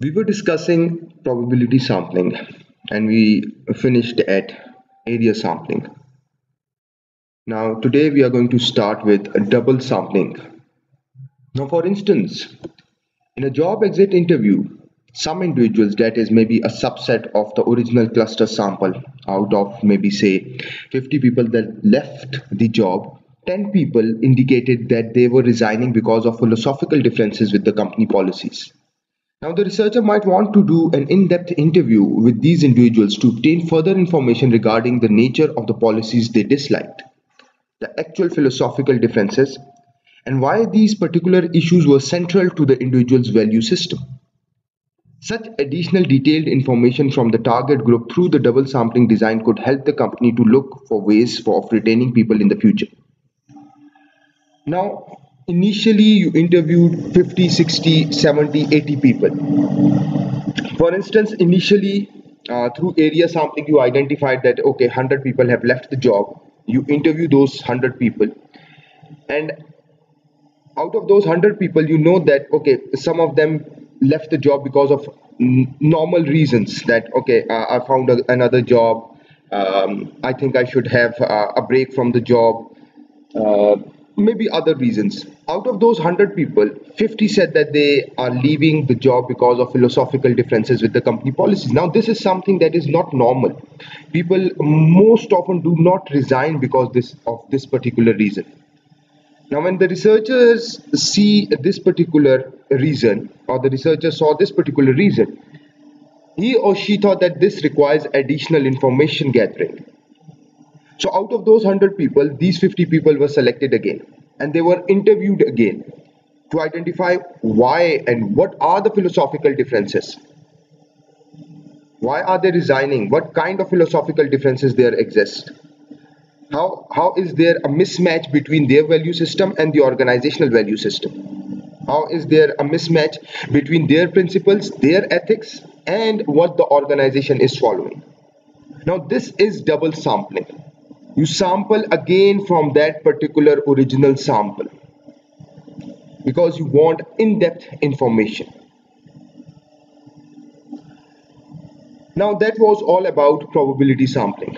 We were discussing probability sampling and we finished at area sampling. Now today we are going to start with a double sampling. Now for instance, in a job exit interview, some individuals, that is maybe a subset of the original cluster sample, out of maybe say 50 people that left the job, 10 people indicated that they were resigning because of philosophical differences with the company policies. Now the researcher might want to do an in-depth interview with these individuals to obtain further information regarding the nature of the policies they disliked, the actual philosophical differences, and why these particular issues were central to the individual's value system. Such additional detailed information from the target group through the double sampling design could help the company to look for ways of retaining people in the future. Now, initially you interviewed 50, 60, 70, 80 people. For instance, initially through area sampling you identified that okay, 100 people have left the job. You interview those 100 people, and out of those 100 people you know that okay, some of them left the job because of normal reasons, that okay, I found another job, I think I should have a break from the job, maybe other reasons. Out of those 100 people, 50 said that they are leaving the job because of philosophical differences with the company policies. Now this is something that is not normal. People most often do not resign because of this particular reason. Now when the researchers see this particular reason, or the researcher saw this particular reason, he or she thought that this requires additional information gathering. So out of those 100 people, these 50 people were selected again, and they were interviewed again to identify why and what are the philosophical differences. Why are they resigning? What kind of philosophical differences there exist? How is there a mismatch between their value system and the organizational value system? How is there a mismatch between their principles, their ethics, and what the organization is following? Now this is double sampling. You sample again from that particular original sample because you want in-depth information. Now that was all about probability sampling.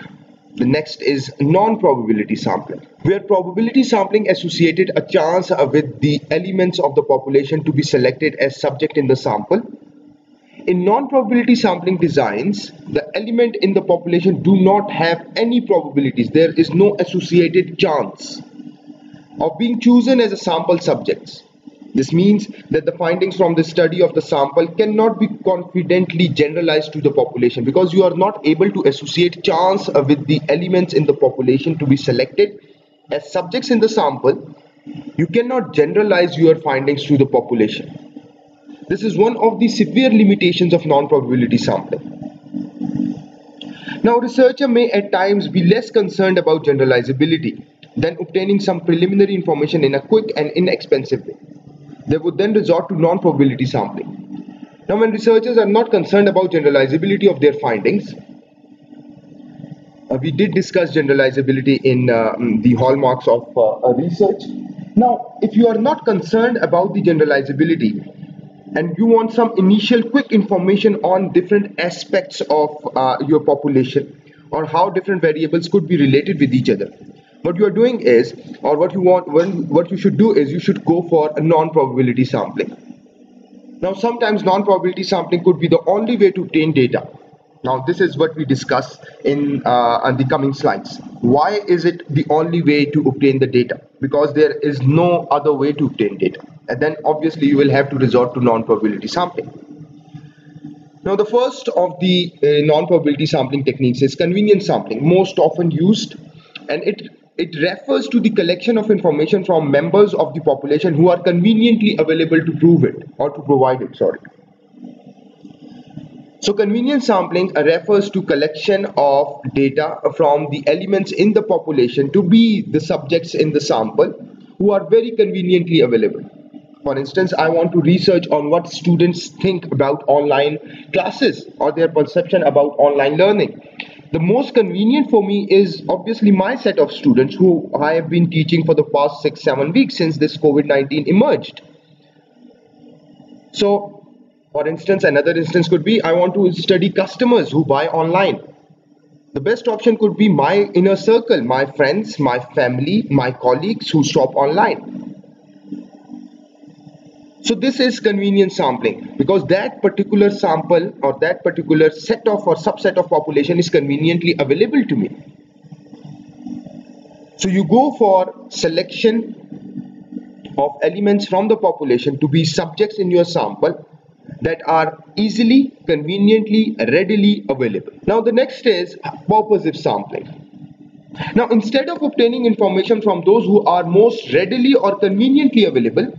The next is non-probability sampling, where probability sampling associated a chance with the elements of the population to be selected as subject in the sample. In non-probability sampling designs, the element in the population do not have any probabilities. There is no associated chance of being chosen as a sample subjects. This means that the findings from the study of the sample cannot be confidently generalized to the population because you are not able to associate chance with the elements in the population to be selected as subjects in the sample. You cannot generalize your findings to the population. This is one of the severe limitations of non-probability sampling. Now, a researcher may at times be less concerned about generalizability than obtaining some preliminary information in a quick and inexpensive way. They would then resort to non-probability sampling. Now, when researchers are not concerned about generalizability of their findings, we did discuss generalizability in the hallmarks of research. Now, if you are not concerned about the generalizability, and you want some initial quick information on different aspects of your population, or how different variables could be related with each other, what you are doing is, or what you should do is, you should go for a non-probability sampling. Now sometimes non-probability sampling could be the only way to obtain data. Now this is what we discuss in the coming slides. Why is it the only way to obtain the data? Because there is no other way to obtain data. And then obviously you will have to resort to non-probability sampling. Now the first of the non-probability sampling techniques is convenience sampling, most often used, and it refers to the collection of information from members of the population who are conveniently available to provide it. So convenience sampling refers to collection of data from the elements in the population to be the subjects in the sample who are very conveniently available. For instance, I want to research on what students think about online classes or their perception about online learning. The most convenient for me is obviously my set of students who I have been teaching for the past 6-7 weeks since this COVID-19 emerged. So For instance, another instance could be I want to study customers who buy online. The best option could be my inner circle, my friends, my family, my colleagues who shop online. So this is convenient sampling, because that particular sample or that particular set of or subset of population is conveniently available to me. So you go for selection of elements from the population to be subjects in your sample that are easily, conveniently, readily available. Now the next is purposive sampling. Now instead of obtaining information from those who are most readily or conveniently available,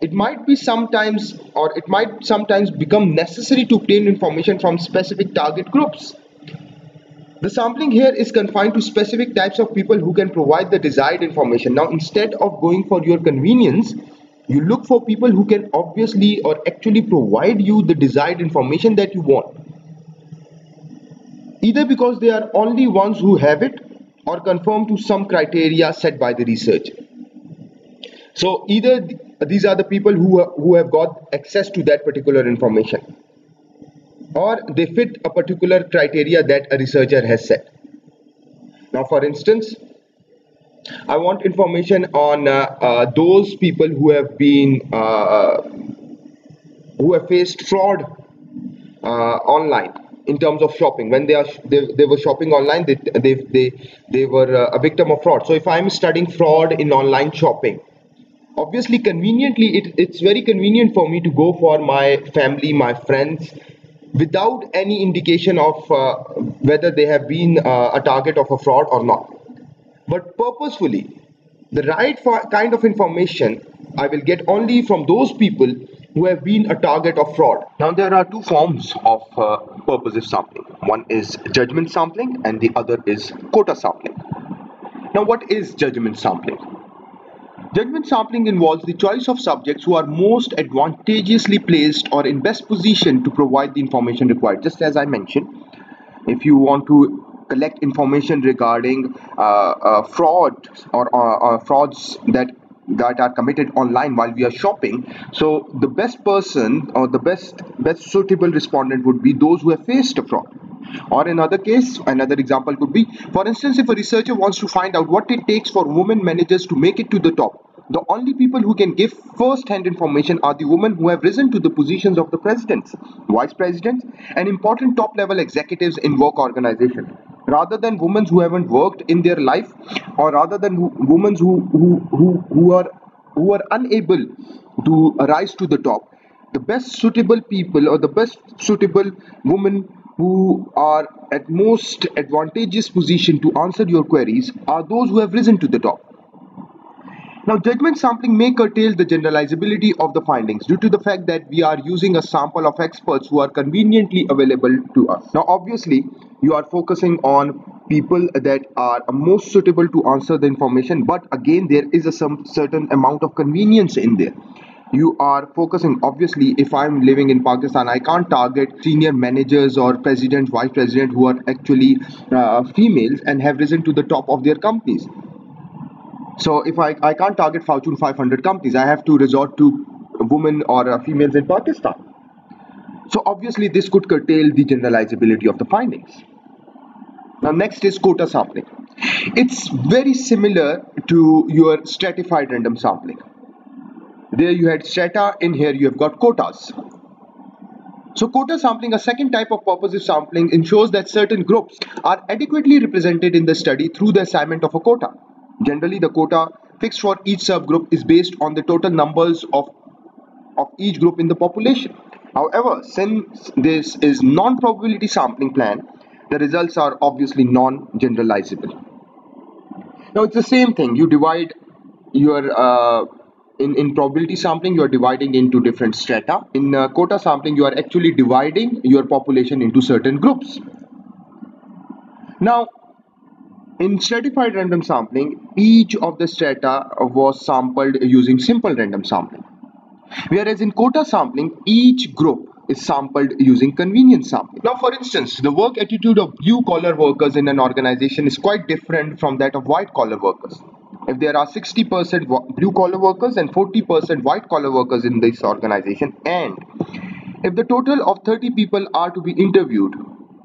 it might be sometimes or it might sometimes become necessary to obtain information from specific target groups. The sampling here is confined to specific types of people who can provide the desired information. Now instead of going for your convenience, you look for people who can obviously or actually provide you the desired information that you want. Either because they are only ones who have it or conform to some criteria set by the research. So either these are the people who have got access to that particular information, or they fit a particular criteria that a researcher has set. Now for instance, I want information on those people who have been faced fraud online in terms of shopping. When they were shopping online, they were a victim of fraud. So if I'm studying fraud in online shopping, obviously conveniently it's very convenient for me to go for my family, my friends, without any indication of whether they have been a target of a fraud or not. But purposefully, the right kind of information I will get only from those people who have been a target of fraud. Now there are two forms of purposive sampling. One is judgment sampling and the other is quota sampling. Now what is judgment sampling? Judgment sampling involves the choice of subjects who are most advantageously placed or in best position to provide the information required. Just as I mentioned, if you want to collect information regarding fraud or frauds that are committed online while we are shopping, so the best person or the best suitable respondent would be those who have faced a fraud. Or another case, another example could be, for instance, if a researcher wants to find out what it takes for women managers to make it to the top, the only people who can give first-hand information are the women who have risen to the positions of the presidents, vice presidents, and important top-level executives in work organization, rather than women who haven't worked in their life, or rather than women who are unable to rise to the top. The best suitable people or the best suitable women who are at most advantageous position to answer your queries are those who have risen to the top. Now, judgment sampling may curtail the generalizability of the findings due to the fact that we are using a sample of experts who are conveniently available to us. Now, obviously, you are focusing on people that are most suitable to answer the information, but again, there is some certain amount of convenience in there. You are focusing, obviously, if I'm living in Pakistan, I can't target senior managers or president, vice president who are actually females and have risen to the top of their companies. So if I can't target Fortune 500 companies, I have to resort to women or females in Pakistan. So obviously this could curtail the generalizability of the findings. Now next is quota sampling. It's very similar to your stratified random sampling. There you had strata, in here you have got quotas. So quota sampling, a second type of purposive sampling, ensures that certain groups are adequately represented in the study through the assignment of a quota. Generally, the quota fixed for each subgroup is based on the total numbers of each group in the population. However, since this is non-probability sampling plan, the results are obviously non-generalizable. Now, it's the same thing. You divide your in probability sampling, you are dividing into different strata. In quota sampling, you are actually dividing your population into certain groups. Now, in stratified random sampling, each of the strata was sampled using simple random sampling. Whereas in quota sampling, each group is sampled using convenience sampling. Now, for instance, the work attitude of blue-collar workers in an organization is quite different from that of white-collar workers. If there are 60% blue-collar workers and 40% white-collar workers in this organization, and If the total of 30 people are to be interviewed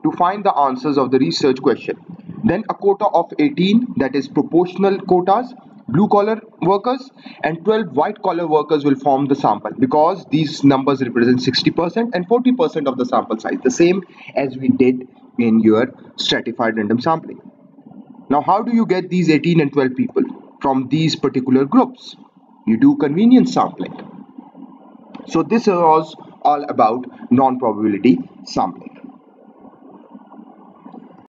to find the answers of the research question, then a quota of 18, that is proportional quotas, blue collar workers and 12 white collar workers will form the sample, because these numbers represent 60% and 40% of the sample size, the same as we did in your stratified random sampling. Now, how do you get these 18 and 12 people from these particular groups? You do convenience sampling. So this was all about non-probability sampling.